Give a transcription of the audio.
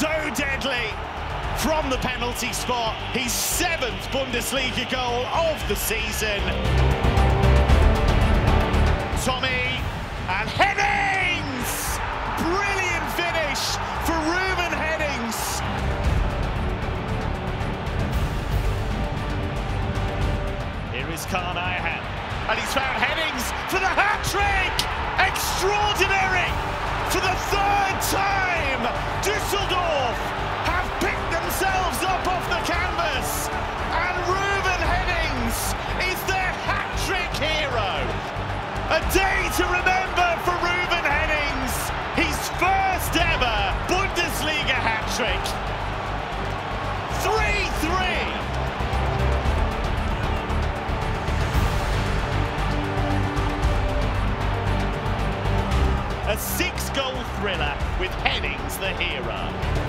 so deadly from the penalty spot. His 7th Bundesliga goal of the season. Tommy and Hennings! Brilliant finish for Rouwen Hennings. Here is Kaan Ayhan, and he's found Hennings for the hat-trick! Extraordinary! For the 3rd time, Düsseldorf have picked themselves up off the canvas, and Rouwen Hennings is their hat-trick hero. A day to remember for Rouwen Hennings, his 1st ever Bundesliga hat-trick. 3-3. A 6-goal thriller with Hennings the hero.